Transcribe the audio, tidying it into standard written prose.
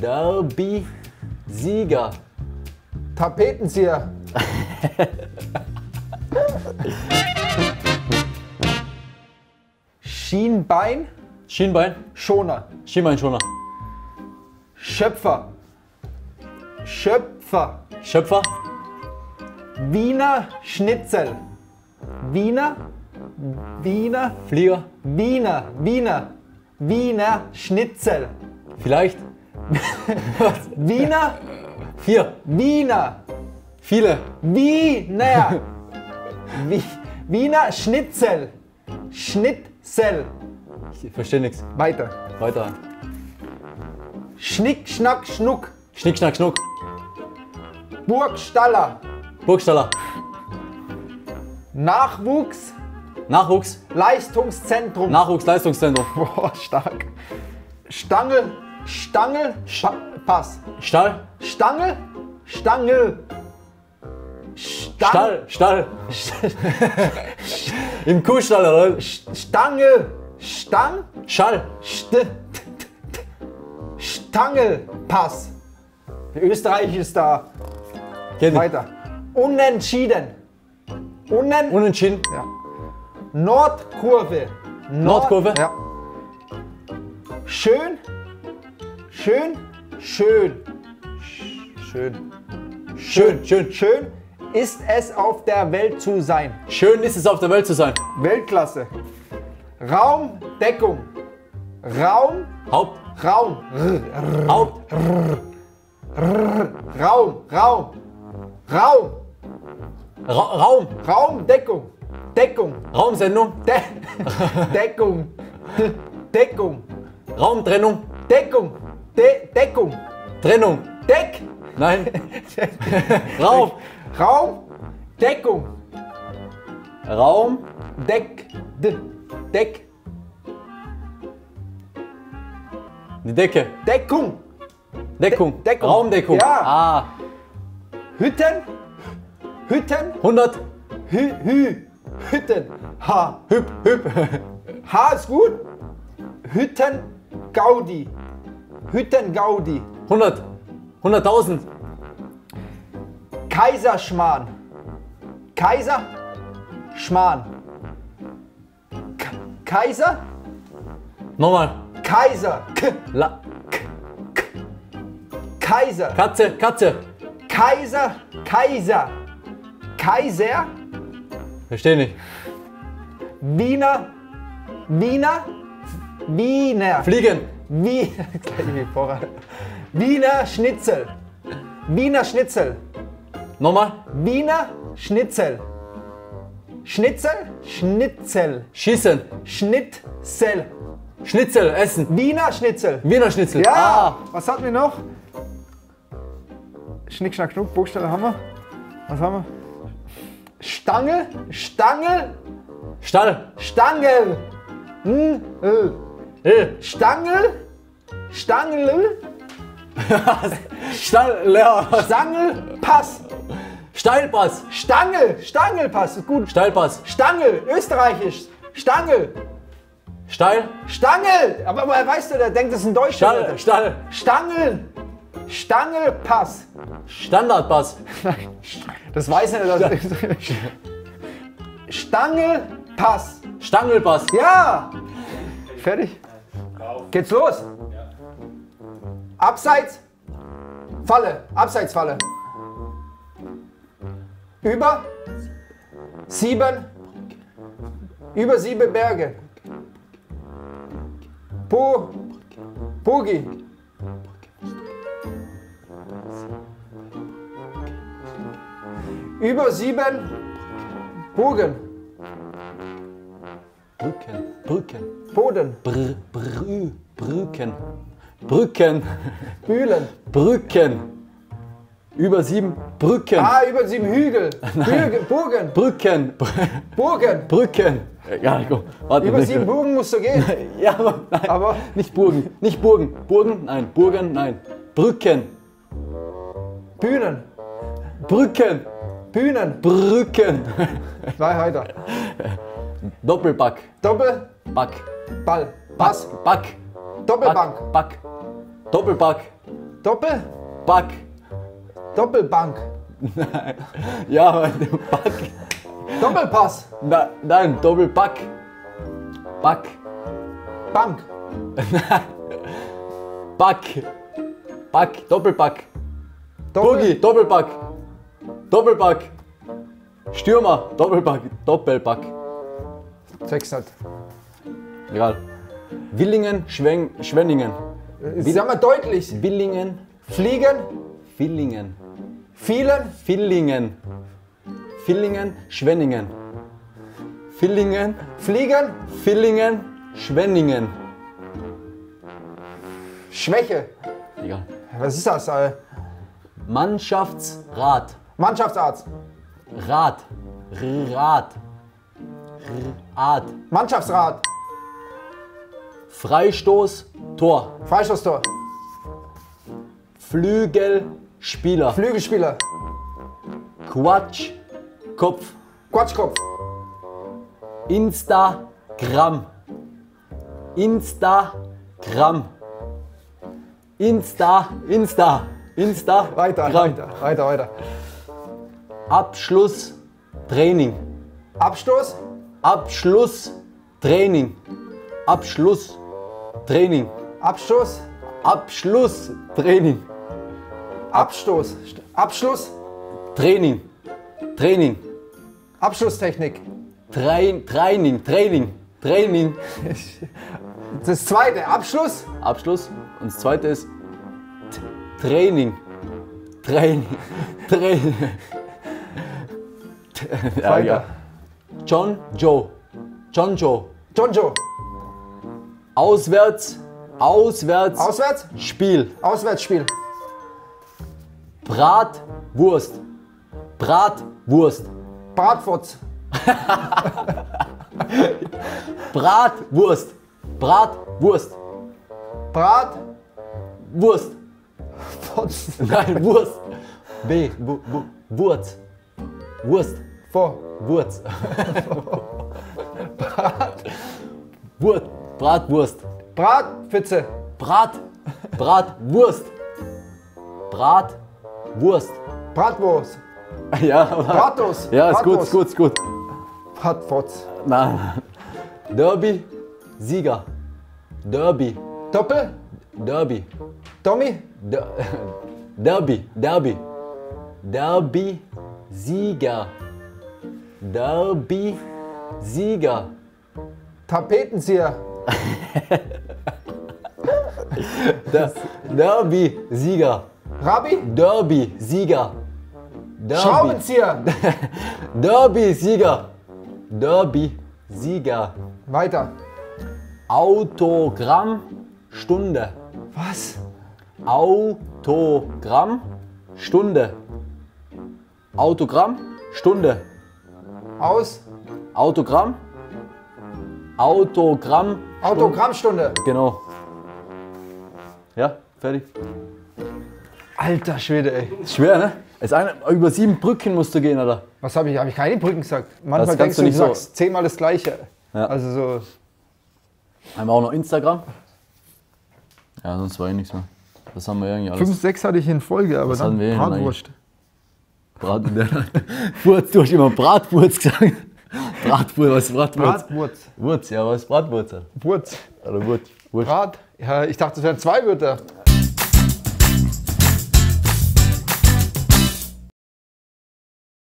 Derby-Sieger. Tapetenzieher. Schienbein. Schienbein. Schoner. Schienbeinschoner. Schöpfer. Schöpfer. Schöpfer. Wiener Schnitzel. Wiener. Wiener. Flieger. Wiener. Wiener. Wiener Schnitzel. Vielleicht. Wiener. Vier. Wiener. Viele. Wiener. Wiener Schnitzel. Schnitzel. Ich verstehe nichts. Weiter. Weiter. Schnick, schnack, schnuck. Schnick, schnack, schnuck. Burgstaller. Burgstaller. Nachwuchs. Nachwuchs. Leistungszentrum. Nachwuchsleistungszentrum. Boah, stark. Stangel. Stangel. Pass. Stall. Stangel. Stangel. Stall. Stall. Im Kuhstall, oder? Stangel. Stang. Schall. Stangelpass. Österreich ist da. Geht weiter. Unentschieden. Unentschieden. Ja. Nordkurve. Nordkurve. Ja. Schön. Schön. Schön. Schön. Schön. Schön. Schön ist es, auf der Welt zu sein. Schön ist es, auf der Welt zu sein. Weltklasse. Raumdeckung. Raum. Haupt. Raum. Haupt. Raum. Raum. Raum. Raum. Raumdeckung. Deckung. Raumsendung. Deckung. Deckung. Raumtrennung. Deckung. Deckung. Trennung. Deck. Nein. Raum. Raum. Deckung. Raum. Deck. Deck. Die Decke. Deckung. Deckung. Deckung. Raumdeckung. Ja. Ah. Hütten. Hütten. 100. Hütten. Ha. Hüb. Hüb. Ha ist gut. Hütten. Gaudi. Hütten. Gaudi. 100. 100.000. Kaiserschmarrn. Kaiser. Schmarrn. Kaiser. Nochmal. Kaiser. La. Kaiser. Katze. Katze. Kaiser. Kaiser. Kaiser. Verstehe nicht. Wiener. Wiener. Wiener. Fliegen. Wiener Schnitzel. Wiener Schnitzel. Nochmal. Wiener Schnitzel. Schnitzel. Schnitzel. Schießen. Schnitzel. Schnitzel essen. Wiener Schnitzel. Wiener Schnitzel. Ja. Ah. Was hatten wir noch? Schnick, schnack, schnuck, Burgstaller haben wir. Was haben wir? Stange, Stange, Stall, Stangel, Stangel, Stangel, Stall, Stangelpass, Steilpass, Stangel, Stangelpass, ist gut, Steilpass, Stangel, österreichisch, Stangel, Steil, Stangel, aber weißt du, der denkt, das ist ein Deutscher. Stall, Stall, Stangel. Stangelpass. Standardpass. Das weiß er nicht. Stangelpass. Stangelpass. Ja. Fertig. Geht's los? Abseits. Falle. Abseitsfalle. Über. Sieben. Über sieben Berge. Bogi. Über sieben Bogen. Brücken. Brücken. Boden. Brücken. Brücken. Bühlen. Brücken. Über sieben Brücken. Ah, über sieben Hügel. Hügel. Bogen. Brücken. Bogen. Brücken. Ja, komm, warte, über sieben Burgen musst du gehen. Ja, aber, nein. Aber nicht Burgen. Nicht Burgen. Burgen, nein. Burgen, nein. Brücken. Bühnen. Brücken. Bühnen. Brücken. Zwei weiter. Doppelback. Doppelback. Ball. Pass. Back. Doppelbank. Back. Doppelback. Doppelback. Doppelbank. Nein. Ja, aber Back. Doppelpass. Na, nein, Doppelback. Back. Bank. Nein. Back. Back. Doppelback. Boogie. Doppelback. Doppelback. Stürmer. Doppelback. Doppelback. Zeig's halt. Egal. Willingen, Schwenningen. Sag mal deutlich. Willingen. Fliegen. Villingen. Vielen. Villingen. Villingen, Schwenningen. Villingen. Fliegen. Villingen, Schwenningen. Schwäche. Egal. Was ist das? Mannschaftsrat. Mannschaftsarzt. Rat. Rat. Rat. Mannschaftsrat. Freistoß, Tor. Freistoßtor. Flügelspieler. Flügelspieler. Quatschkopf. Quatschkopf. Instagram. Instagram. Insta. Weiter. Abschlusstraining. Abstoß. Abschlusstraining. Abschlusstraining. Abstoß. Abschlusstraining. Abstoß. Abschluss. Training. Abschlusstechnik. Training. Das zweite, Abschluss. Abschluss. Und das zweite ist Training. Ja, ja. John Joe. Auswärtsspiel. Bratwurst. Bratwurst. Potz. Nein, Wurst. Wurst. Vor. Wurz. Bratwurst. Bratpfütze. Bratwurst. Bratwurst. Ja, Bratos. Ja, ist gut. Bratwurz. Nein. Derby. Sieger. Derby. Doppel. Derby. Tommy. Derby. Derby. Sieger. Derby. Sieger. Tapetenzieher. Derby. Sieger. Rabbi. Derby. Sieger. Derby. Schraubenzieher. Derby. Sieger. Weiter. Autogrammstunde. Was? Autogrammstunde. Aus. Autogrammstunde. Genau. Ja, fertig. Alter Schwede, ey. Ist schwer, ne? Über 7 Brücken musst du gehen, oder? Was habe ich? Habe ich keine Brücken gesagt? Manchmal denkst du, nicht so. Sagst 10-mal das Gleiche. Ja. Also so. Haben wir auch noch Instagram? Ja, sonst war eh nichts mehr. Das haben wir irgendwie alles. 5, 6 hatte ich in Folge, aber dann Bratwurst. Du hast immer Bratwurz gesagt. Bratwurz, was ist Bratwurz? Bratwurz. Ja, was ist Bratwurz? Wurz. Oder Wurz. Brat. Ja, ich dachte, das wären 2 Wörter.